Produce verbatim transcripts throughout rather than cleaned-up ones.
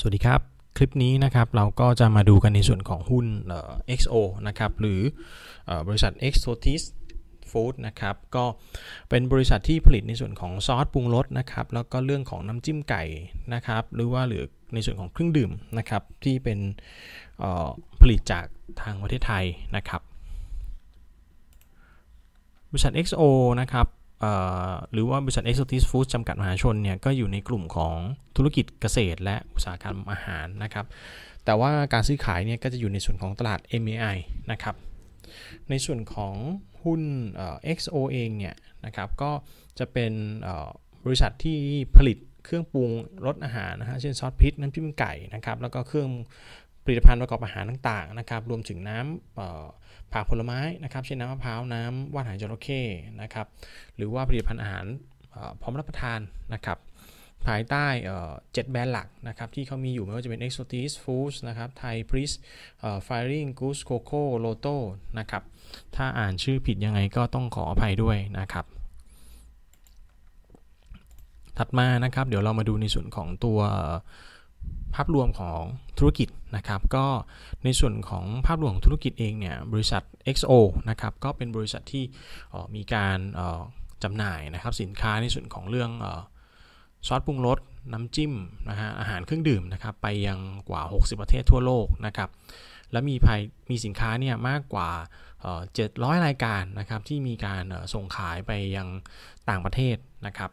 สวัสดีครับคลิปนี้นะครับเราก็จะมาดูกันในส่วนของหุ้น เอ็กซ์ โอ นะครับหรือบริษัท Exotic Food นะครับก็เป็นบริษัทที่ผลิตในส่วนของซอสปรุงรสนะครับแล้วก็เรื่องของน้ำจิ้มไก่นะครับหรือว่าหรือในส่วนของเครื่องดื่มนะครับที่เป็นผลิตจากทางประเทศไทยนะครับบริษัท เอ็กซ์ โอ นะครับหรือว่าบริษัท Exotic Food จำกัดมหาชนเนี่ยก็อยู่ในกลุ่มของธุรกิจเกษตรและอุตสาหกรรมอาหารนะครับแต่ว่าการซื้อขายเนี่ยก็จะอยู่ในส่วนของตลาด เอ็ม เอ ไอ นะครับในส่วนของหุ้น เอ็กซ์ โอ เองเนี่ยนะครับก็จะเป็นบริษัทที่ผลิตเครื่องปรุงรสอาหารนะฮะเช่นซอสพริกน้ำจิ้มไก่นะครับแล้วก็เครื่องผลิตภัณฑ์ประกอบอาหารต่างๆนะครับรวมถึงน้ำผักผลไม้นะครับเช่นน้ำมะพร้าวน้ำว่านหางจระเข้นะครับหรือว่าผลิตภัณฑ์อาหารพร้อมรับประทานนะครับภายใต้เจ็ดแบรนด์หลักนะครับที่เขามีอยู่ไม่ว่าจะเป็น Exotic Foods นะครับ Thai Pris Firing Goose Coco Lotto นะครับถ้าอ่านชื่อผิดยังไงก็ต้องขออภัยด้วยนะครับถัดมานะครับเดี๋ยวเรามาดูในส่วนของตัวภาพรวมของธุรกิจนะครับก็ในส่วนของภาพรวมของธุรกิจเองเนี่ยบริษัท เอ็กซ์ โอ นะครับก็เป็นบริษัทที่มีการจำหน่ายนะครับสินค้าในส่วนของเรื่องซอสปรุงรสน้ำจิ้มนะฮะอาหารเครื่องดื่มนะครับไปยังกว่าหกสิบประเทศทั่วโลกนะครับและมีภายมีสินค้าเนี่ยมากกว่าเจ็ดร้อยรายการนะครับที่มีการส่งขายไปยังต่างประเทศนะครับ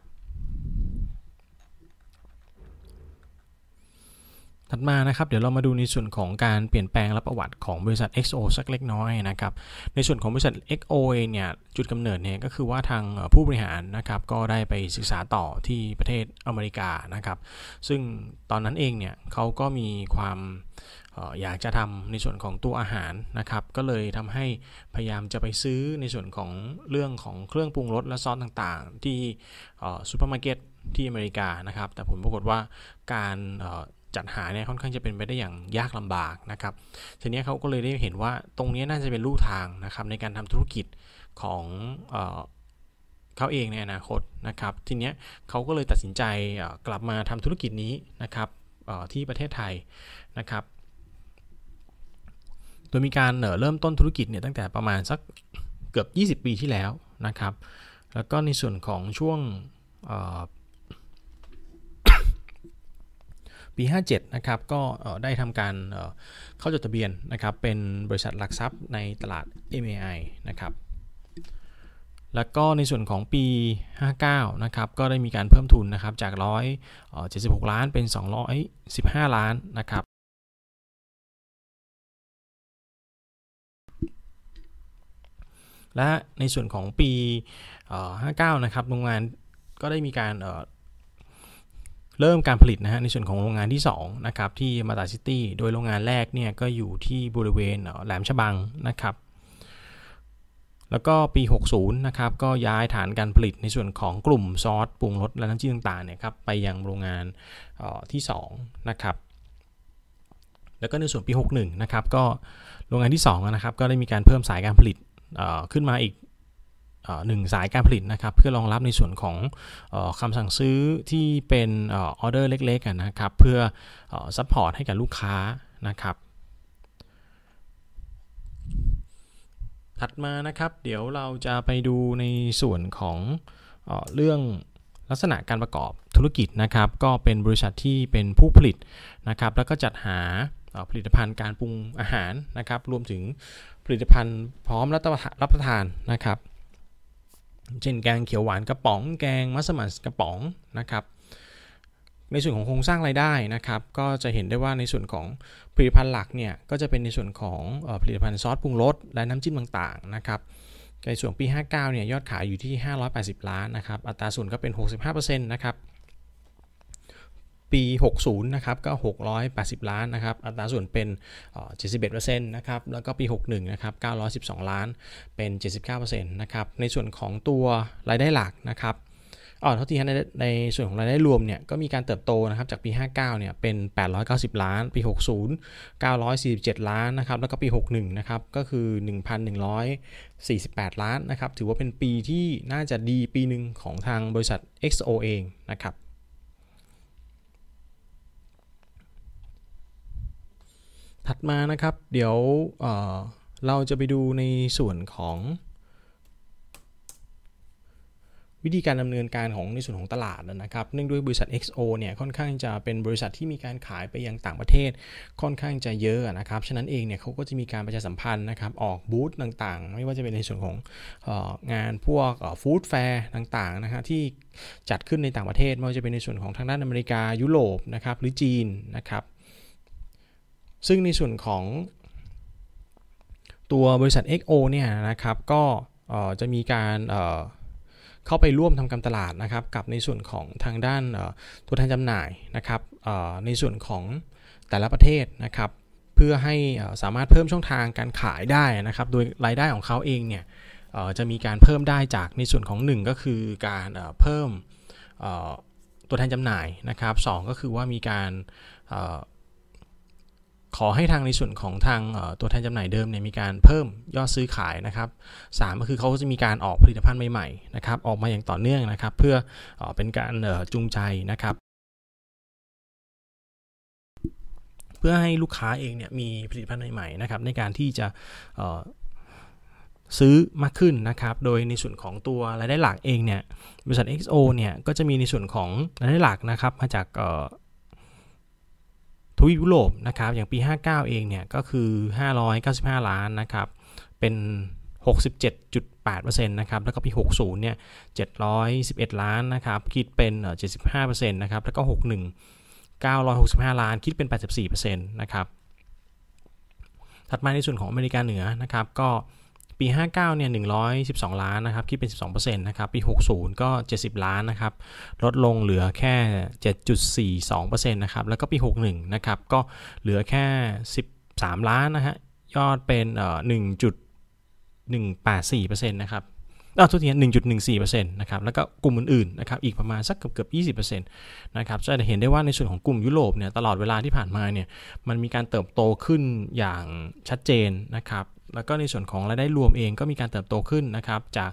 ถัดมานะครับเดี๋ยวเรามาดูในส่วนของการเปลี่ยนแปลงและประวัติของบริษัท เอ็กซ์ โอ สักเล็กน้อยนะครับในส่วนของบริษัท เอ็กซ์ โอ เนี่ยจุดกำเนิดเนี่ยก็คือว่าทางผู้บริหารนะครับก็ได้ไปศึกษาต่อที่ประเทศอเมริกานะครับซึ่งตอนนั้นเองเนี่ยเขาก็มีความอยากจะทำในส่วนของตัวอาหารนะครับก็เลยทำให้พยายามจะไปซื้อในส่วนของเรื่องของเครื่องปรุงรสและซอสต่างๆที่ซูเปอร์มาร์เก็ตที่อเมริกานะครับแต่ผลปรากฏว่าการจัดหาเนี่ยค่อนข้างจะเป็นไปได้อย่างยากลำบากนะครับทีนี้เขาก็เลยได้เห็นว่าตรงนี้น่าจะเป็นลู่ทางนะครับในการทำธุรกิจของเอ่อเขาเองในอนาคตนะครับทีนี้เขาก็เลยตัดสินใจกลับมาทำธุรกิจนี้นะครับที่ประเทศไทยนะครับโดยมีการเริ่มต้นธุรกิจเนี่ยตั้งแต่ประมาณสักเกือบยี่สิบปีที่แล้วนะครับแล้วก็ในส่วนของช่วงปีห้าเจ็ดนะครับก็ได้ทำการเข้าจดทะเบียนนะครับเป็นบริษัทหลักทรัพย์ในตลาด เอ็ม เอ ไอ นะครับแล้วก็ในส่วนของปีห้าเก้านะครับก็ได้มีการเพิ่มทุนนะครับจากหนึ่งร้อยเจ็ดสิบหกล้านเป็นสองร้อยสิบห้าล้านนะครับและในส่วนของปีห้าเก้านะครับโรงงานก็ได้มีการเริ่มการผลิตนะฮะในส่วนของโรงงานที่สองนะครับที่มาตาซิตี้โดยโรงงานแรกเนี่ยก็อยู่ที่บริเวณแหลมฉบังนะครับแล้วก็ปีหกสิบนะครับก็ย้ายฐานการผลิตในส่วนของกลุ่มซอสปรุงรสและน้ำจิ้มต่างๆเนี่ยครับไปยังโรงงานที่สองนะครับแล้วก็ในส่วนปีหกสิบเอ็ดนะครับก็โรงงานที่สองนะครับก็ได้มีการเพิ่มสายการผลิตขึ้นมาอีกหนึ่งสายการผลิตนะครับเพื่อรองรับในส่วนของคำสั่งซื้อที่เป็นออเดอร์เล็กๆนะครับเพื่อซัพพอร์ตให้กับลูกค้านะครับถัดมานะครับเดี๋ยวเราจะไปดูในส่วนของเรื่องลักษณะการประกอบธุรกิจนะครับก็เป็นบริษัทที่เป็นผู้ผลิตนะครับแล้วก็จัดหาผลิตภัณฑ์การปรุงอาหารนะครับรวมถึงผลิตภัณฑ์พร้อมรับประทานนะครับเช่นแกงเขียวหวานกระป๋องแกงมัสมั่นกระป๋องนะครับในส่วนของโครงสร้างรายได้นะครับก็จะเห็นได้ว่าในส่วนของผลิตภัณฑ์หลักเนี่ยก็จะเป็นในส่วนของผลิตภัณฑ์ซอสปรุงรสและน้ำจิ้มต่างๆนะครับในส่วนปีห้าเก้าเนี่ยยอดขายอยู่ที่ห้าร้อยแปดสิบล้านนะครับอัตราส่วนก็เป็น หกสิบห้าเปอร์เซ็นต์ นะครับปีหกสิบนะครับก็หกร้อยแปดสิบล้านนะครับอัตราส่วนเป็น เจ็ดสิบเอ็ดเปอร์เซ็นต์ นะครับแล้วก็ปีหกสิบเอ็ดนะครับเก้าร้อยสิบสองล้านเป็น เจ็ดสิบเก้าเปอร์เซ็นต์ นะครับในส่วนของตัวรายได้หลักนะครับอ๋อเท่าที่ในส่วนของรายได้รวมเนี่ยก็มีการเติบโตนะครับจากปีห้าเก้าเนี่ยเป็นแปดร้อยเก้าสิบล้านปีหกสิบ เก้าร้อยสี่สิบเจ็ดล้านนะครับแล้วก็ปีหกสิบเอ็ดนะครับก็คือ หนึ่งพันหนึ่งร้อยสี่สิบแปด ล้านนะครับถือว่าเป็นปีที่น่าจะดีปีนึงของทางบริษัท เอ็กซ์ โอ เองนะครับ ถัดมานะครับเดี๋ยว เ, เราจะไปดูในส่วนของวิธีการดำเนินการของในส่วนของตลาดนะครับเนื่องด้วยบริษัท เอ็กซ์ โอ เนี่ยค่อนข้างจะเป็นบริษัทที่มีการขายไปยังต่างประเทศค่อนข้างจะเยอะนะครับฉะนั้นเองเนี่ยเขาก็จะมีการประชาสัมพันธ์นะครับออกบูธต่างๆไม่ว่าจะเป็นในส่วนของงานพวกฟู้ดแฟร์ต่างๆนะฮะที่จัดขึ้นในต่างประเทศไม่ว่าจะเป็นในส่วนของทางด้านอเมริกายุโรปนะครับหรือจีนนะครับซึ่งในส่วนของตัวบริษัท เอ็กซ์ โอ เนี่ยนะครับก็จะมีการเข้าไปร่วมทำการตลาดนะครับกับในส่วนของทางด้านตัวแทนจำหน่ายนะครับในส่วนของแต่ละประเทศนะครับเพื่อให้สามารถเพิ่มช่องทางการขายได้นะครับโดยรายได้ของเขาเองเนี่ยจะมีการเพิ่มได้จากในส่วนของหนึ่งก็คือการเพิ่มตัวแทนจำหน่ายนะครับสองก็คือว่ามีการขอให้ทางในส่วนของทางตัวแทนจำหน่ายเดิมเนี่ยมีการเพิ่มยอดซื้อขายนะครับสามก็คือเขาก็จะมีการออกผลิตภัณฑ์ใหม่ๆนะครับออกมาอย่างต่อเนื่องนะครับเพื่อเป็นการจูงใจนะครับเพื่อให้ลูกค้าเองเนี่ยมีผลิตภัณฑ์ใหม่ๆนะครับในการที่จะซื้อมากขึ้นนะครับโดยในส่วนของตัวรายได้หลักเองเนี่ยบริษัท เอ็กซ์ โอ เนี่ยก็จะมีในส่วนของรายได้หลักนะครับมาจากทวีปยุโรปนะครับอย่างปีห้าเก้าเองเนี่ยก็คือห้าร้อยเก้าสิบห้าล้านนะครับเป็น หกสิบเจ็ดจุดแปดเปอร์เซ็นต์ นะครับแล้วก็ปีหกสิบเนี่ยเจ็ดร้อยสิบเอ็ดล้านนะครับคิดเป็น เจ็ดสิบห้าเปอร์เซ็นต์ นะครับแล้วก็หกสิบเอ็ด เก้าร้อยหกสิบห้าล้านคิดเป็น แปดสิบสี่เปอร์เซ็นต์ นะครับถัดมาในส่วนของอเมริกาเหนือนะครับก็ปีห้าเก้าเนี่ยหนึ่งร้อยสิบสองล้านนะครับคิดเป็น สิบสองเปอร์เซ็นต์ นะครับปีหกสิบก็เจ็ดสิบล้านนะครับลดลงเหลือแค่ เจ็ดจุดสี่สองเปอร์เซ็นต์ นะครับแล้วก็ปีหกสิบเอ็ดนะครับก็เหลือแค่สิบสามล้านนะฮะยอดเป็นเอ่อ หนึ่งจุดหนึ่งแปดสี่เปอร์เซ็นต์ นะครับอ้าวโทษที หนึ่งจุดหนึ่งสี่เปอร์เซ็นต์ นะครับแล้วก็กลุ่มอื่นๆนะครับอีกประมาณสักเกือบๆ ยี่สิบเปอร์เซ็นต์ นะครับจะเห็นได้ว่าในส่วนของกลุ่มยุโรปเนี่ยตลอดเวลาที่ผ่านมาเนี่ยมันมีการเติบโตขึ้นอย่างชัดเจนนะครับแล้วก็ในส่วนของรายได้รวมเองก็มีการเติบโตขึ้นนะครับจาก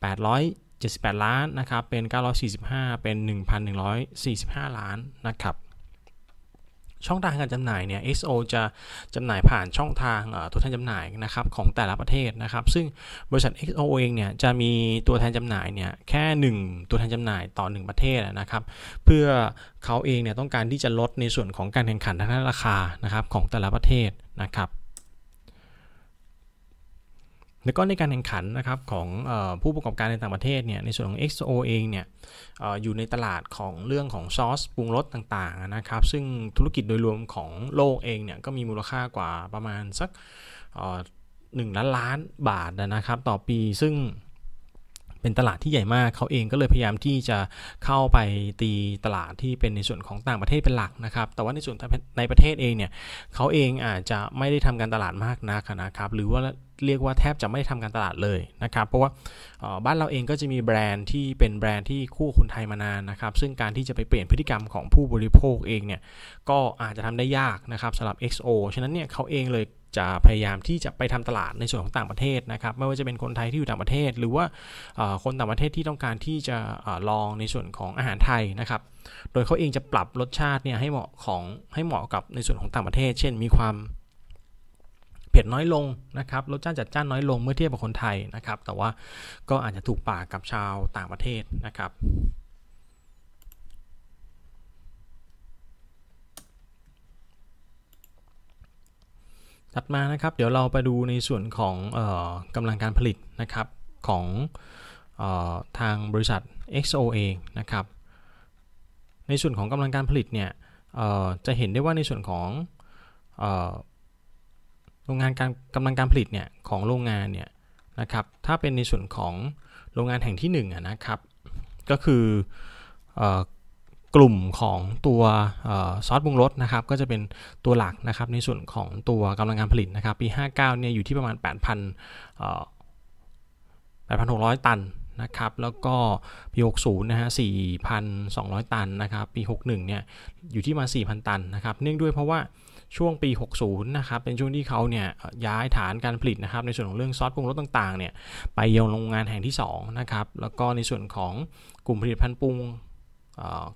แปดร้อยเจ็ดสิบแปดล้านนะครับเป็นเก้าร้อยสี่สิบห้าเป็น หนึ่งพันหนึ่งร้อยสี่สิบห้า ล้านนะครับช่องทางการจำหน่ายเนี่ย เอ็กซ์ โอ จะจำหน่ายผ่านช่องทางตัวแทนจำหน่ายนะครับของแต่ละประเทศนะครับซึ่งบริษัท เอ็กซ์ โอ เองเนี่ยจะมีตัวแทนจำหน่ายเนี่ยแค่หนึ่งตัวแทนจำหน่ายต่อหนึ่งประเทศนะครับเพื่อเขาเองเนี่ยต้องการที่จะลดในส่วนของการแข่งขันทางด้านราคานะครับของแต่ละประเทศนะครับแล้วก็ในการแข่งขันนะครับของผู้ประกอบการในต่างประเทศเนี่ยในส่วนของ เอ็กซ์ โอ เองเนี่ย อ, อยู่ในตลาดของเรื่องของซอสปรุงรสต่างๆนะครับซึ่งธุรกิจโดยรวมของโลกเองเนี่ยก็มีมูลค่ากว่าประมาณสักหนึ่งล้านล้านบาทนะครับต่อปีซึ่งเป็นตลาดที่ใหญ่มากเขาเองก็เลยพยายามที่จะเข้าไปตีตลาดที่เป็นในส่วนของต่างประเทศเป็นหลักนะครับแต่ว่าในส่วนในประเทศเองเนี่ยเขาเองอาจจะไม่ได้ทำการตลาดมากนักนะครับหรือว่าเรียกว่าแทบจะไม่ได้ทำการตลาดเลยนะครับเพราะว่าบ้านเราเองก็จะมีแบรนด์ที่เป็นแบรนด์ที่คู่คนไทยมานานนะครับซึ่งการที่จะไปเปลี่ยนพฤติกรรมของผู้บริโภคเองเนี่ยก็อาจจะทำได้ยากนะครับสำหรับ เอ็กซ์ โอ ฉะนั้นเนี่ยเขาเองเลยจะพยายามที่จะไปทำตลาดในส่วนของต่างประเทศนะครับไม่ว่าจะเป็นคนไทยที่อยู่ต่างประเทศหรือว่าคนต่างประเทศที่ต้องการที่จะลองในส่วนของอาหารไทยนะครับโดยเขาเองจะปรับรสชาติเนี่ยให้เหมาะของให้เหมาะกับในส่วนของต่างประเทศเช่นมีความเผ็ดน้อยลงนะครับรสชาติจัดจ้านน้อยลงเมื่อเทียบกับคนไทยนะครับแต่ว่าก็อาจจะถูกปากกับชาวต่างประเทศนะครับถัดมานะครับเดี๋ยวเราไปดูในส่วนของเอ่อกำลังการผลิตนะครับของเอ่อทางบริษัท เอ็กซ์ โอ เองนะครับในส่วนของกำลังการผลิตเนี่ยเอ่อจะเห็นได้ว่าในส่วนของเอ่อโรงงานการกำลังการผลิตเนี่ยของโรงงานเนี่ยนะครับถ้าเป็นในส่วนของโรงงานแห่งที่หนึ่งนะครับก็คือกลุ่มของตัวซอสปรุงรสนะครับก็จะเป็นตัวหลักนะครับในส่วนของตัวกำลังการผลิตนะครับปีห้าเก้าเนี่ยอยู่ที่ประมาณ แปดพัน เอ่อ แปดพันหกร้อย ตันนะครับแล้วก็ปีหกสิบนะฮะ สี่พันสองร้อย ตันนะครับปีหกสิบเอ็ดเนี่ยอยู่ที่มา สี่พัน ตันนะครับเนื่องด้วยเพราะว่าช่วงปีหกสิบนะครับเป็นช่วงที่เขาเนี่ยย้ายฐานการผลิตนะครับในส่วนของเรื่องซอสปรุงรสต่างๆเนี่ยไปยังโรงงานแห่งที่สองนะครับแล้วก็ในส่วนของกลุ่มผลิตภัณฑ์ปรุง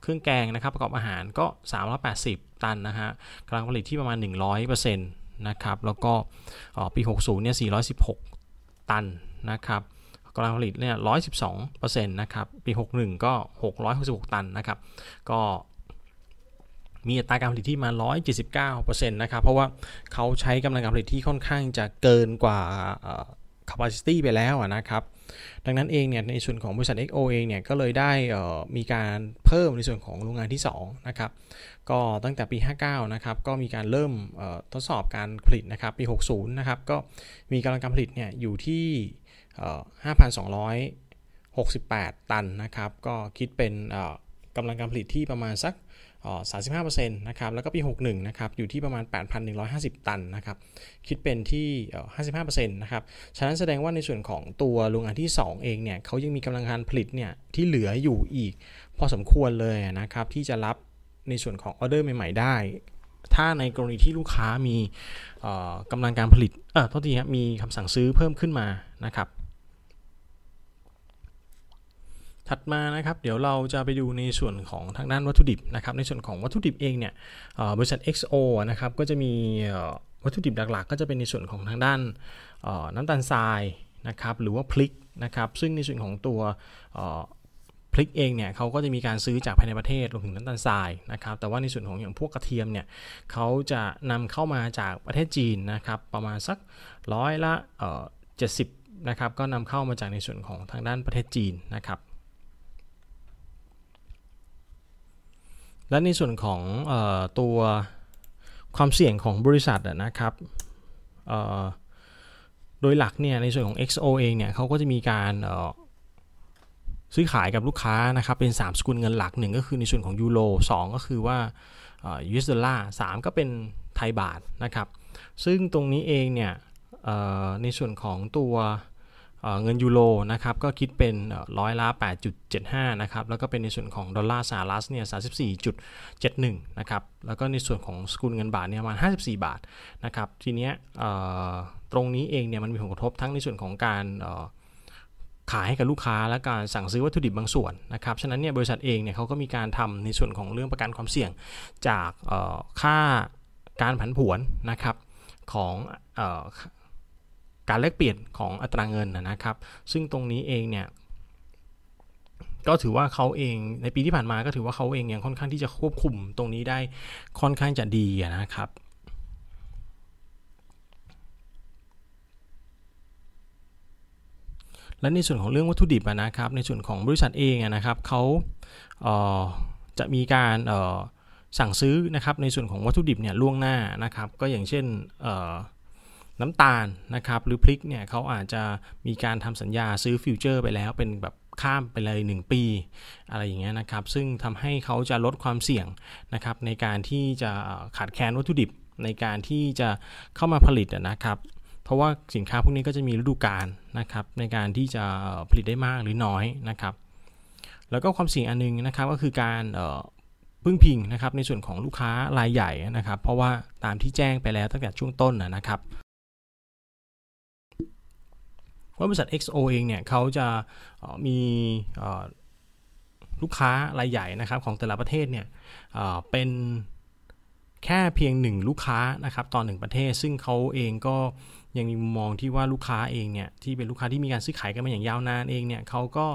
เครื่องแกงนะครับประกอบอาหารก็สามร้อยแปดสิบตันนะฮะกำลังผลิตที่ประมาณ หนึ่งร้อยเปอร์เซ็นต์ น นะครับแล้วก็ปีหกสิบเนี่ยสี่ร้อยสิบหกตันนะครับกำลังผลิตเนี่ย หนึ่งร้อยสิบสองเปอร์เซ็นต์ นะครับปีหกสิบเอ็ดก็หกร้อยหกสิบหกตันนะครับก็มีอัตราการผลิตที่มา หนึ่งร้อยเจ็ดสิบเก้าเปอร์เซ็นต์ นะครับเพราะว่าเขาใช้กำลังการผลิตที่ค่อนข้างจะเกินกว่า capacity ไปแล้วนะครับดังนั้นเองเนี่ยในส่วนของบริษัท เอ็กซ์ โอ เองเนี่ยก็เลยได้มีการเพิ่มในส่วนของโรงงานที่สองนะครับก็ตั้งแต่ปีห้าสิบเก้านะครับก็มีการเริ่มทดสอบการผลิตนะครับปีหกสิบนะครับก็มีกำลังการผลิตเนี่ยอยู่ที่ห้าพันสองร้อยหกสิบแปด ตันนะครับก็คิดเป็นกำลังการผลิตที่ประมาณสักสามสิบห้าเปอร์เซ็นต์ นะครับแล้วก็ปีหกสิบเอ็ดนะครับอยู่ที่ประมาณ แปดพันหนึ่งร้อยห้าสิบ ตันนะครับคิดเป็นที่ ห้าสิบห้าเปอร์เซ็นต์ นะครับฉะนั้นแสดงว่าในส่วนของตัวโรงงานที่สองเองเนี่ยเขายังมีกำลังการผลิตเนี่ยที่เหลืออยู่อีกพอสมควรเลยนะครับที่จะรับในส่วนของออเดอร์ใหม่ๆได้ถ้าในกรณีที่ลูกค้ามีกำลังการผลิตเออโทษทีครับมีคำสั่งซื้อเพิ่มขึ้นมานะครับถัดมานะครับเดี๋ยวเราจะไปดูในส่วนของทางด้านวัตถุดิบนะครับในส่วนของวัตถุดิบเองเนี่ยบริษัท เอ็กซ์ โอ นะครับก็จะมีวัตถุดิบหลักๆก็จะเป็นในส่วนของทางด้านน้ำตาลทรายนะครับหรือว่าพริกนะครับซึ่งในส่วนของตัวพริกเองเนี่ยเขาก็จะมีการซื้อจากภายในประเทศรวมถึงน้ำตาลทรายนะครับแต่ว่าในส่วนของอย่างพวกกระเทียมเนี่ยเขาจะนำเข้ามาจากประเทศจีนนะครับประมาณสักร้อยละเจ็ดสิบนะครับก็นำเข้ามาจากในส่วนของทางด้านประเทศจีนนะครับและในส่วนของเอ่อตัวความเสี่ยงของบริษัทนะครับโดยหลักเนี่ยในส่วนของ เอ็กซ์ โอ เองเนี่ยเขาก็จะมีการซื้อขายกับลูกค้านะครับเป็นสามสกุลเงินหลักหนึ่งก็คือในส่วนของยูโรสองก็คือว่า ยู เอส ดอลลาร์สามก็เป็นไทยบาทนะครับซึ่งตรงนี้เองเนี่ยในส่วนของตัวเงินยูโรนะครับก็คิดเป็นร้อยละ แปดจุดเจ็ดห้า นะครับแล้วก็เป็นในส่วนของดอลลาร์สหรัฐเนี่ย สามสิบสี่จุดเจ็ดหนึ่ง นะครับแล้วก็ในส่วนของสกุลเงินบาทเนี่ยประมาณห้าสิบสี่บาทนะครับทีเนี้ยตรงนี้เองเนี่ยมันมีผลกระทบทั้งในส่วนของการขายให้กับลูกค้าและการสั่งซื้อวัตถุดิบบางส่วนนะครับฉะนั้นเนี่ยบริษัทเองเนี่ยเขาก็มีการทำในส่วนของเรื่องประกันความเสี่ยงจากค่าการผันผวนนะครับของการแลกเปลี่ยนของอัตราเงินนะครับซึ่งตรงนี้เองเนี่ยก็ถือว่าเขาเองในปีที่ผ่านมาก็ถือว่าเขาเองยังค่อนข้างที่จะควบคุมตรงนี้ได้ค่อนข้างจะดีนะครับและในส่วนของเรื่องวัตถุดิบนะครับในส่วนของบริษัทเองนะครับเขาเอ่อจะมีการเอ่อสั่งซื้อนะครับในส่วนของวัตถุดิบเนี่ยล่วงหน้านะครับก็อย่างเช่นเอ่อน้ำตาลนะครับหรือพริกเนี่ยเขาอาจจะมีการทำสัญญาซื้อฟิวเจอร์ไปแล้วเป็นแบบข้ามไปเลยหนึ่งปีอะไรอย่างเงี้ยนะครับซึ่งทำให้เขาจะลดความเสี่ยงนะครับในการที่จะขาดแคลนวัตถุดิบในการที่จะเข้ามาผลิตนะครับเพราะว่าสินค้าพวกนี้ก็จะมีฤดูกาลนะครับในการที่จะผลิตได้มากหรือน้อยนะครับแล้วก็ความเสี่ยงอันนึงนะครับก็คือการพึ่งพิงนะครับในส่วนของลูกค้ารายใหญ่นะครับเพราะว่าตามที่แจ้งไปแล้วตั้งแต่ช่วงต้นนะครับว่าบริษัท เอ็กซ์ โอ เองเนี่ยเขาจะมีลูกค้ารายใหญ่นะครับของแต่ละประเทศเนี่ยเป็นแค่เพียงหนึ่งลูกค้านะครับต่อหนึ่งประเทศซึ่งเขาเองก็ยังมีมุมมองที่ว่าลูกค้าเองเนี่ยที่เป็นลูกค้าที่มีการซื้อขายกันมาอย่างยาวนานเองเนี่ยเขาก็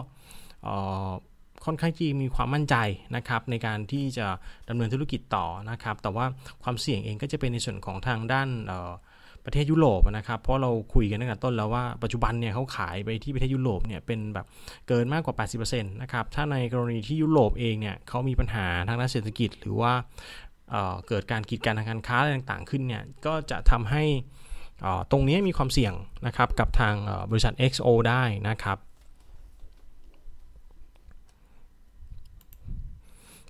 ค่อนข้างที่มีความมั่นใจนะครับในการที่จะดำเนินธุรกิจต่อนะครับแต่ว่าความเสี่ยงเองก็จะเป็นในส่วนของทางด้านประเทศยุโรปนะครับเพราะเราคุยกันตั้งแต่ต้นแล้วว่าปัจจุบันเนี่ยเขาขายไปที่ประเทศยุโรปเนี่ยเป็นแบบเกินมากกว่า แปดสิบเปอร์เซ็นต์ นะครับถ้าในกรณีที่ยุโรปเองเนี่ยเขามีปัญหาทางด้านเศรษฐกิจหรือว่าเอ่อเกิดการกีดกันทางการค้าอะไรต่างๆขึ้นเนี่ยก็จะทำให้อ่าตรงนี้มีความเสี่ยงนะครับกับทางบริษัท เอ็กซ์ โอ ได้นะครับ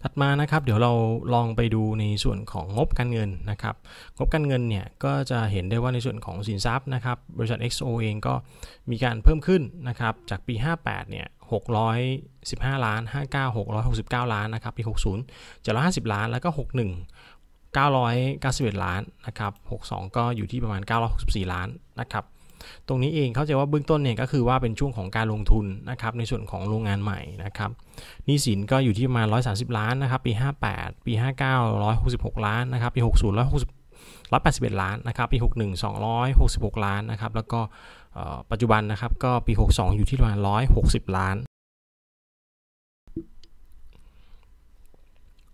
ถัดมานะครับเดี๋ยวเราลองไปดูในส่วนของงบการเงินนะครับงบการเงินเนี่ยก็จะเห็นได้ว่าในส่วนของสินทรัพย์นะครับบริษัท เอ็กซ์ โอ เองก็มีการเพิ่มขึ้นนะครับจากปีห้าสิบแปดเนี่ยหกร้อยสิบห้าล้านห้าสิบเก้า หกร้อยหกสิบเก้าล้านนะครับปีหกสิบ เจ็ดร้อยห้าสิบล้านแล้วก็หกสิบเอ็ด เก้าร้อยเก้าสิบเอ็ดล้านนะครับหกสิบสองก็อยู่ที่ประมาณเก้าร้อยหกสิบสี่ล้านนะครับตรงนี้เองเข้าใจว่าเบื้องต้นเนี่ยก็คือว่าเป็นช่วงของการลงทุนนะครับในส่วนของโรงงานใหม่นะครับหนี้สินก็อยู่ที่ประมาณหนึ่งร้อยสามสิบล้านนะครับปีห้าสิบแปดปีห้าสิบเก้า หนึ่งร้อยหกสิบหกล้านนะครับปีหกสิบ หนึ่งร้อยแปดสิบเอ็ดล้านนะครับปีหกสิบเอ็ด สองร้อยหกสิบหกล้านนะครับแล้วก็ปัจจุบันนะครับก็ปีหกสิบสองอยู่ที่ประมาณหนึ่งร้อยหกสิบล้าน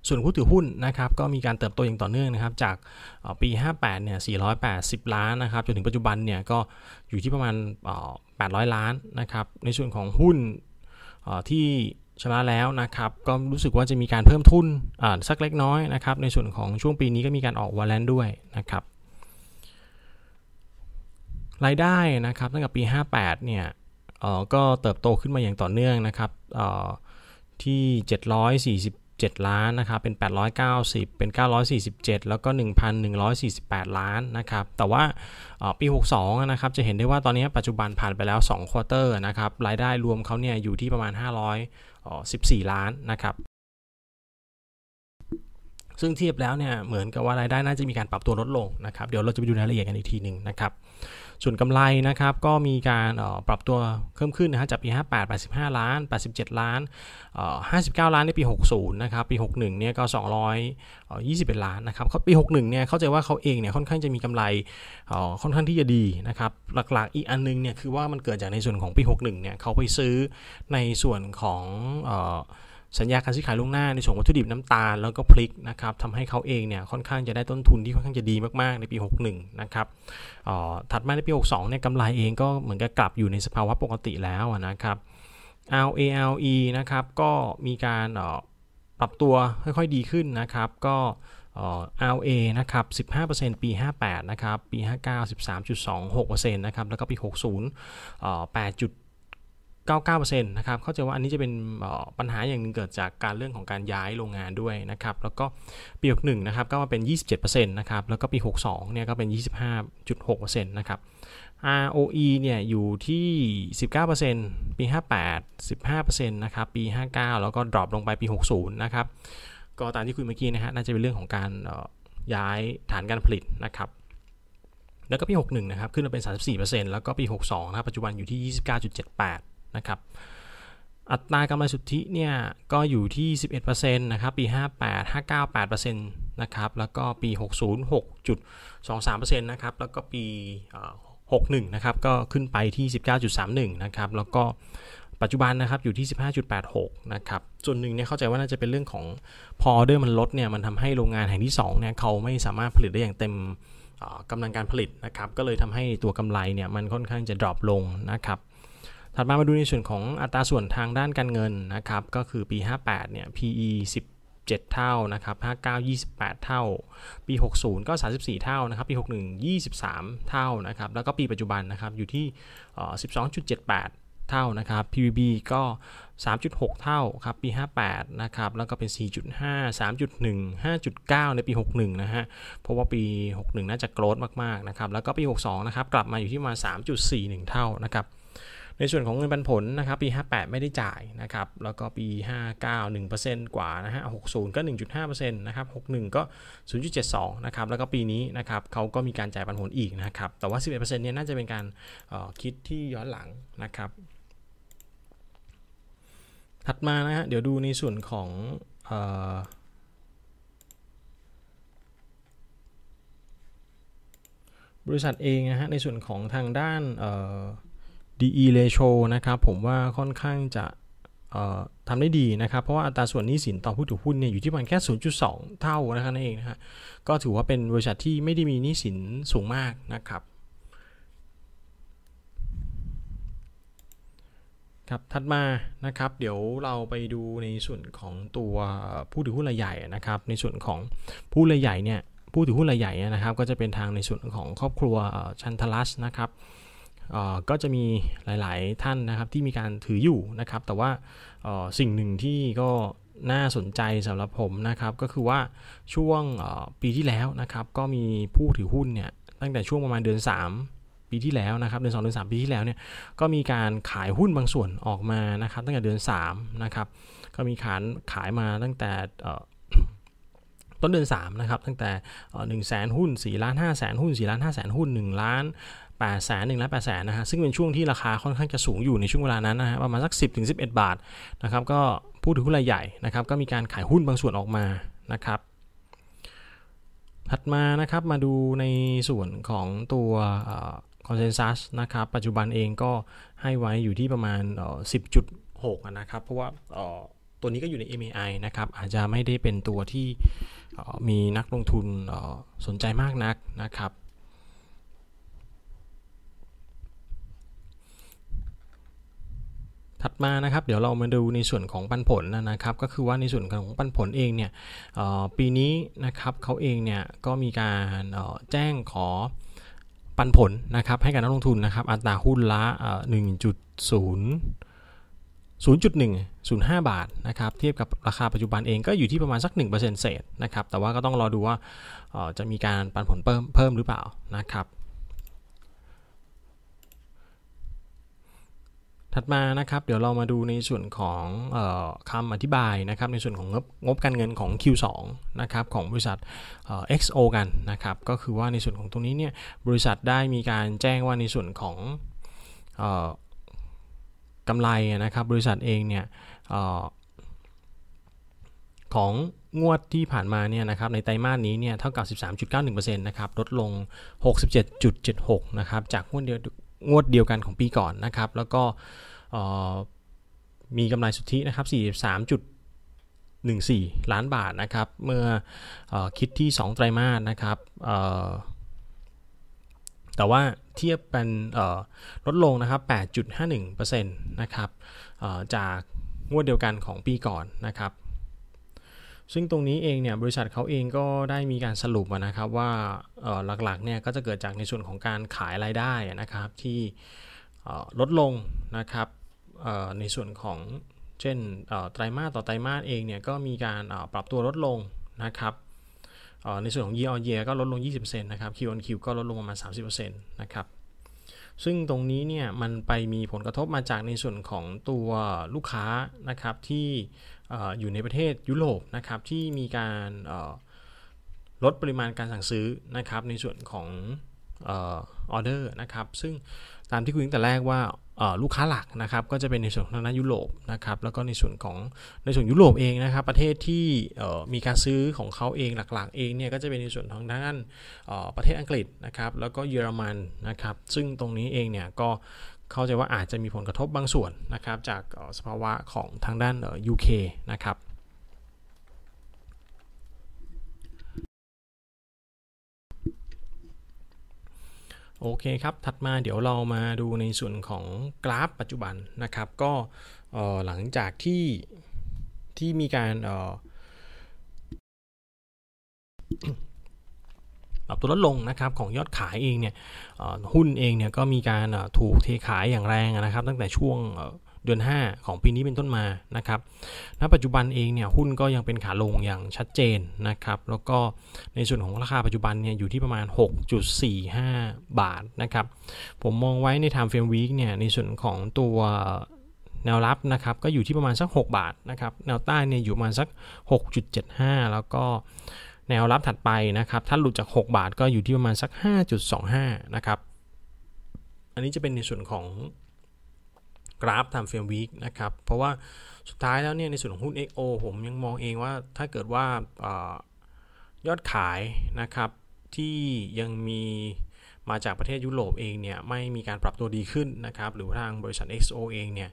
ส่วนผู้ถือหุ้นนะครับก็มีการเติบโตอย่างต่อเนื่องนะครับจากปีห้าสิบแปดเนี่ยสี่ร้อยแปดสิบล้านนะครับจนถึงปัจจุบันเนี่ยก็อยู่ที่ประมาณแปดร้อยล้านนะครับในส่วนของหุ้นที่ชนะแล้วนะครับก็รู้สึกว่าจะมีการเพิ่มทุนสักเล็กน้อยนะครับในส่วนของช่วงปีนี้ก็มีการออกวอลเลนด้วยนะครับรายได้นะครับตั้งแต่ปีห้าสิบแปดเนี่ยก็เติบโตขึ้นมาอย่างต่อเนื่องนะครับที่เจ็ดร้อยสี่สิบเจ็ดล้านนะครับเป็นแปดร้อยเก้าสิบเป็นเก้าร้อยสี่สิบเจ็ดแล้วก็ หนึ่งพันหนึ่งร้อยสี่สิบแปด ล้านนะครับแต่ว่าปีหกสิบสองนะครับจะเห็นได้ว่าตอนนี้ปัจจุบันผ่านไปแล้วสองควอเตอร์นะครับรายได้รวมเขาเนี่ยอยู่ที่ประมาณห้าร้อยสิบสี่ล้านนะครับซึ่งเทียบแล้วเนี่ยเหมือนกับว่ารายได้น่าจะมีการปรับตัวลดลงนะครับเดี๋ยวเราจะไปดูรายละเอียดกันอีกทีหนึ่งนะครับส่วนกำไรนะครับก็มีการปรับตัวเพิ่มขึ้นนะฮะจากปีห้าสิบแปด แปดสิบห้าล้านแปดสิบเจ็ดล้านห้าสิบเก้าล้านในปีหกสิบนะครับปีหกสิบเอ็ดเนี่ยก็สองร้อยยี่สิบเอ็ดล้านนะครับปีหกสิบเอ็ดเนี่ยเข้าใจว่าเขาเองเนี่ยค่อนข้างจะมีกำไรค่อนข้างที่จะดีนะครับหลักๆอีกอันนึงเนี่ยคือว่ามันเกิดจากในส่วนของปีหกสิบเอ็ดเนี่ยเขาไปซื้อในส่วนของสัญญาการซื้อขายล่วงหน้าในส่วนวัตถุดิบน้ำตาลแล้วก็พริกนะครับทำให้เขาเองเนี่ยค่อนข้างจะได้ต้นทุนที่ค่อนข้างจะดีมากๆในปีหกสิบเอ็ดนะครับอ่อถัดมาในปีหกสิบสองเนี่ยกำไรเองก็เหมือนกับกลับอยู่ในสภาวะปกติแล้วนะครับ อาร์ โอ อี นะครับก็มีการปรับตัวค่อยๆดีขึ้นนะครับก็อาร์ โอ อี นะครับ สิบห้าเปอร์เซ็นต์ ปีห้าสิบแปดนะครับปีห้าสิบเก้า สิบสามจุดสองหกเปอร์เซ็นต์ นะครับแล้วก็ปีหกสิบเอ่อ แปดจุดเก้าเก้าเปอร์เซ็นต์ นะครับเข้าใจว่าอันนี้จะเป็นปัญหาอย่างหนึ่งเกิดจากการเรื่องของการย้ายโรงงานด้วยนะครับแล้วก็ปีหกสิบเอ็ดนะครับก็มาเป็น ยี่สิบเจ็ดเปอร์เซ็นต์ นะครับแล้วก็ปีหกสิบสองเนี่ยก็เป็น ยี่สิบห้าจุดหกเปอร์เซ็นต์ นะครับ อาร์ โอ อี เนี่ยอยู่ที่ สิบเก้าเปอร์เซ็นต์ ปีห้าสิบแปด สิบห้าเปอร์เซ็นต์ นะครับปีห้าสิบเก้าแล้วก็ดรอปลงไปปีหกสิบนะครับก็ตามที่คุยเมื่อกี้นะฮะน่าจะเป็นเรื่องของการย้ายฐานการผลิตนะครับแล้วก็ปีหกสิบเอ็ดนะครับขึ้นมาเป็น สามสิบสี่เปอร์เซ็นต์ แล้วก็ปีหกสิบสองนะครับปัจจุบันอยู่ที่ ยี่สิบเก้าจุดเจ็ดแปดนะครับอัตรากำไรสุทธิเนี่ยก็อยู่ที่ สิบเอ็ดเปอร์เซ็นต์ นะครับปีห้าสิบแปด ห้าสิบเก้า แปดเปอร์เซ็นต์ นะครับแล้วก็ปีหกสิบ หกจุดสองสามเปอร์เซ็นต์ นะครับแล้วก็ปีหกสิบเอ็ดนะครับก็ขึ้นไปที่ สิบเก้าจุดสามหนึ่ง นะครับแล้วก็ปัจจุบันนะครับอยู่ที่ สิบห้าจุดแปดหก นะครับส่วนหนึ่งเนี่ยเข้าใจว่าน่าจะเป็นเรื่องของพอออเดอร์มันลดเนี่ยมันทำให้โรงงานแห่งที่สองเนี่ยเขาไม่สามารถผลิตได้อย่างเต็มกำลังการผลิตนะครับก็เลยทำให้ตัวกำไรเนี่ยมันค่อนข้างจะดรอปลงนะครับถัดมามาดูในส่วนของอัตราส่วนทางด้านการเงินนะครับก็คือปีห้าสิบแปดเนี่ย พี อี สิบเจ็ดเท่านะครับห้าสิบเก้า ยี่สิบแปดเท่าปีหกสิบก็สามสิบสี่เท่านะครับปีหกสิบเอ็ด ยี่สิบสามเท่านะครับแล้วก็ปีปัจจุบันนะครับอยู่ที่ สิบสองจุดเจ็ดแปด เท่านะครับ พี บี ก็ สามจุดหก เท่าครับปีห้าสิบแปดนะครับแล้วก็เป็น สี่จุดห้า สามจุดหนึ่ง ห้าจุดเก้า ในปีหกสิบเอ็ดนะฮะเพราะว่าปีหกสิบเอ็ดน่าจะโกรธมากๆนะครับแล้วก็ปีหกสิบสองนะครับกลับมาอยู่ที่มา สามจุดสี่หนึ่ง เท่านะครับในส่วนของเงินปันผลนะครับปีห้าสิบแปดไม่ได้จ่ายนะครับแล้วก็ปีห้าสิบเก้า หนึ่งเปอร์เซ็นต์ กว่านะฮะหกสิบก็ หนึ่งจุดห้าเปอร์เซ็นต์ นะครับหกสิบเอ็ดก็ ศูนย์จุดเจ็ดสอง นะครับแล้วก็ปีนี้นะครับเขาก็มีการจ่ายปันผลอีกนะครับแต่ว่า สิบเอ็ดเปอร์เซ็นต์ เนี่ยน่าจะเป็นการคิดที่ย้อนหลังนะครับถัดมานะฮะเดี๋ยวดูในส่วนของบริษัทเองนะฮะในส่วนของทางด้านดี อี ratio นะครับผมว่าค่อนข้างจะทำได้ดีนะครับเพราะว่าอัตราส่วนหนี้สินต่อผู้ถือหุ้นเนี่ยอยู่ที่ประมาณแค่ ศูนย์จุดสอง เท่านะครับนั่นเองนะฮะก็ถือว่าเป็นบริษัทที่ไม่ได้มีหนี้สินสูงมากนะครับครับถัดมานะครับเดี๋ยวเราไปดูในส่วนของตัวผู้ถือหุ้นรายใหญ่นะครับในส่วนของผู้รายใหญ่เนี่ยผู้ถือหุ้นรายใหญ่นะครับก็จะเป็นทางในส่วนของครอบครัวชันทลัสนะครับก็จะมีหลายๆท่านนะครับที่มีการถืออยู่นะครับแต่ว่าสิ่งหนึ่งที่ก็น่าสนใจสำหรับผมนะครับก็คือว่าช่วงปีที่แล้วนะครับก็มีผู้ถือหุ้นเนี่ยตั้งแต่ช่วงประมาณเดือนสามปีที่แล้วนะครับเดือนสองเดือนสามปีที่แล้วเนี่ยก็มีการขายหุ้นบางส่วนออกมานะครับตั้งแต่เดือนสามนะครับก็มีขายขายมาตั้งแต่ต้นเดือนสามนะครับตั้งแต่หนึ่งแสนหุ้นสี่ล้านห้าแสนหุ้นสี่ล้านห้าแสนหุ้นหนึ่งล้านแปดแสนหนึ่งล้านแปดแสนนะฮะซึ่งเป็นช่วงที่ราคาค่อนข้างจะสูงอยู่ในช่วงเวลานั้นนะฮะประมาณสัก สิบถึงสิบเอ็ด บาทนะครับก็ผู้ถือหุ้นรายใหญ่นะครับก็มีการขายหุ้นบางส่วนออกมานะครับ ถัดมานะครับมาดูในส่วนของตัวคอนเซนแซสนะครับปัจจุบันเองก็ให้ไว้อยู่ที่ประมาณ สิบจุดหก นะครับเพราะว่าตัวนี้ก็อยู่ใน เอ็ม เอ ไอ นะครับอาจจะไม่ได้เป็นตัวที่มีนักลงทุนสนใจมากนักนะครับถัดมานะครับเดี๋ยวเรามาดูในส่วนของปันผลนะครับก็คือว่าในส่วนของปันผลเองเนี่ยปีนี้นะครับเขาเองเนี่ยก็มีการแจ้งขอปันผลนะครับให้กับนักลงทุนนะครับอัตราหุ้นละ หนึ่งจุดศูนย์ ศูนย์จุดหนึ่งศูนย์ห้า บาทนะครับเทียบกับราคาปัจจุบันเองก็อยู่ที่ประมาณสัก หนึ่งเปอร์เซ็นต์ เศษนะครับแต่ว่าก็ต้องรอดูว่าจะมีการปันผลเพิ่มเพิ่มหรือเปล่านะครับถัดมานะครับเดี๋ยวเรามาดูในส่วนของออคำอธิบายนะครับในส่วนของงบงบการเงินของ คิว สอง นะครับของบริษัท เอ็กซ์ โอ กันนะครับก็คือว่าในส่วนของตรงนี้เนี่ยบริษัทได้มีการแจ้งว่าในส่วนของออกำไรนะครับบริษัทเองเนี่ยออของงวดที่ผ่านมาเนี่ยนะครับในไตรมาสนี้เนี่ยเท่ากับ สิบสามจุดเก้าหนึ่งเปอร์เซ็นต์ นะครับลดลง หกสิบเจ็ดจุดเจ็ดหก นะครับจากงวดเดียวงวดเดียวกันของปีก่อนนะครับแล้วก็มีกำไรสุทธินะครับ สี่สิบสามจุดหนึ่งสี่ ล้านบาทนะครับเมื่อคิดที่สองไตรมาสนะครับแต่ว่าเทียบเป็นลดลงนะครับ แปดจุดห้าหนึ่งเปอร์เซ็นต์ นะครับจากงวดเดียวกันของปีก่อนนะครับซึ่งตรงนี้เองเนี่ยบริษัทเขาเองก็ได้มีการสรุปนะครับว่าหลักๆเนี่ยก็จะเกิดจากในส่วนของการขายรายได้นะครับที่ลดลงนะครับในส่วนของเช่นไตรมาสต่อไตรมาสเองเนี่ยก็มีการปรับตัวลดลงนะครับในส่วนของ year on year ก็ลดลง ยี่สิบเปอร์เซ็นต์ นะครับ Q on Q ก็ลดลงประมาณ สามสิบเปอร์เซ็นต์ นะครับซึ่งตรงนี้เนี่ยมันไปมีผลกระทบมาจากในส่วนของตัวลูกค้านะครับที่อยู่ในประเทศยุโรปนะครับที่มีการลดปริมาณการสั่งซื้อนะครับในส่วนของออเดอร์นะครับซึ่งตามที่คุยตั้งแต่แรกว่าลูกค้าหลักนะครับก็จะเป็นในส่วนของทางด้านยุโรปนะครับแล้วก็ในส่วนของในส่วนยุโรปเองนะครับประเทศที่มีการซื้อของเขาเองหลักๆเองเนี่ยก็จะเป็นในส่วนทางด้านประเทศอังกฤษนะครับแล้วก็เยอรมันนะครับซึ่งตรงนี้เองเนี่ยก็เข้าใจว่าอาจจะมีผลกระทบบางส่วนนะครับจากสภาวะของทางด้าน ยู เค นะครับโอเคครับถัดมาเดี๋ยวเรามาดูในส่วนของกราฟปัจจุบันนะครับก็หลังจากที่ที่มีการปรับตัวลดลงนะครับของยอดขายเองเนี่ยหุ้นเองเนี่ยก็มีการถูกเทขายอย่างแรงนะครับตั้งแต่ช่วงเดือนห้าของปีนี้เป็นต้นมานะครับณปัจจุบันเองเนี่ยหุ้นก็ยังเป็นขาลงอย่างชัดเจนนะครับแล้วก็ในส่วนของราคาปัจจุบันเนี่ยอยู่ที่ประมาณ หกจุดสี่ห้า บาทนะครับผมมองไว้ใน Time Frame Week เนี่ยในส่วนของตัวแนวรับนะครับก็อยู่ที่ประมาณสักหกบาทนะครับแนวต้านเนี่ยอยู่ประมาณสัก หกจุดเจ็ดห้า แล้วก็แนวรับถัดไปนะครับถ้าหลุดจากหกบาทก็อยู่ที่ประมาณสัก ห้าจุดสองห้า นะครับอันนี้จะเป็นในส่วนของกราฟ Time Frame Week นะครับเพราะว่าสุดท้ายแล้วเนี่ยในส่วนของหุ้น เอ็กซ์ โอ ผมยังมองเองว่าถ้าเกิดว่าอยอดขายนะครับที่ยังมีมาจากประเทศยุโรปเองเนี่ยไม่มีการปรับตัวดีขึ้นนะครับหรือทางบริษัท เอ็กซ์ โอ เองเนี่ย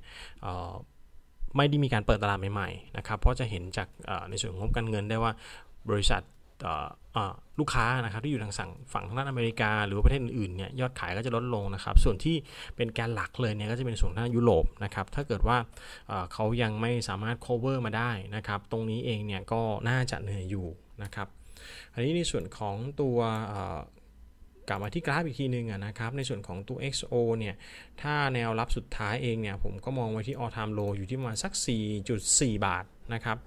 ไม่ได้มีการเปิดตลาดใหม่ๆนะครับเพราะจะเห็นจากในส่วนของงบการเงินได้ว่าบริษัทลูกค้านะครับที่อยู่ทางฝั่งทางด้านอเมริกาหรือประเทศอื่นเนี่ยยอดขายก็จะลดลงนะครับส่วนที่เป็นแกนหลักเลยเนี่ยก็จะเป็นส่วนทางยุโรปนะครับถ้าเกิดว่าเขายังไม่สามารถ cover มาได้นะครับตรงนี้เองเนี่ยก็น่าจะเหนื่อยอยู่นะครับอันนี้ในส่วนของตัวกลับมาที่กราฟอีกทีนึงนะครับในส่วนของตัว เอ็กซ์ โอ เนี่ยถ้าแนวรับสุดท้ายเองเนี่ยผมก็มองไว้ที่ all time low อยู่ที่ประมาณสัก สี่จุดสี่ บาทนะครับ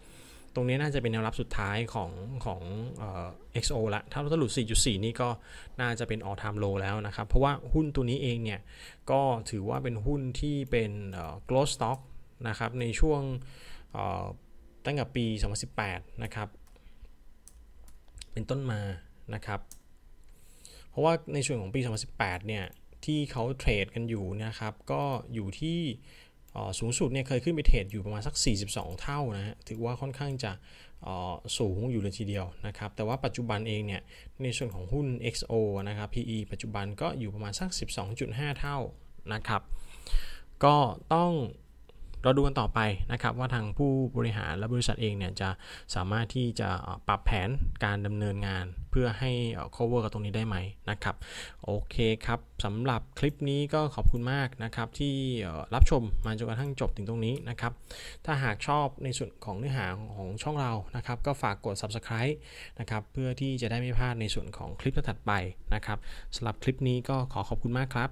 ตรงนี้น่าจะเป็นแนวรับสุดท้ายของของเอ่อ เอ็กซ์ โอ ละถ้าเราหลุด สี่จุดสี่ นี้ก็น่าจะเป็น all time low แล้วนะครับเพราะว่าหุ้นตัวนี้เองเนี่ยก็ถือว่าเป็นหุ้นที่เป็นเอ่อ growth stock นะครับในช่วงเอ่อตั้งแต่ปีสองพันสิบแปดนะครับเป็นต้นมานะครับเพราะว่าในช่วงของปีสองพันสิบแปดเนี่ยที่เขาเทรดกันอยู่นะครับก็อยู่ที่สูงสุดเนี่ยเคยขึ้นไปเทรดอยู่ประมาณสักสี่สิบสองเท่านะฮะถือว่าค่อนข้างจะ สูงอยู่เลยทีเดียวนะครับแต่ว่าปัจจุบันเองเนี่ยในส่วนของหุ้น เอ็กซ์ โอ นะครับ พี อี ปัจจุบันก็อยู่ประมาณสัก สิบสองจุดห้า เท่านะครับก็ต้องเราดูกันต่อไปนะครับว่าทางผู้บริหารและบริษัทเองเนี่ยจะสามารถที่จะปรับแผนการดำเนินงานเพื่อให้ cover กับตรงนี้ได้ไหมนะครับโอเคครับสำหรับคลิปนี้ก็ขอบคุณมากนะครับที่รับชมมาจนกระทั่งจบถึงตรงนี้นะครับถ้าหากชอบในส่วนของเนื้อหาของช่องเรานะครับก็ฝากกด subscribe นะครับเพื่อที่จะได้ไม่พลาดในส่วนของคลิปถัดไปนะครับสำหรับคลิปนี้ก็ขอขอบคุณมากครับ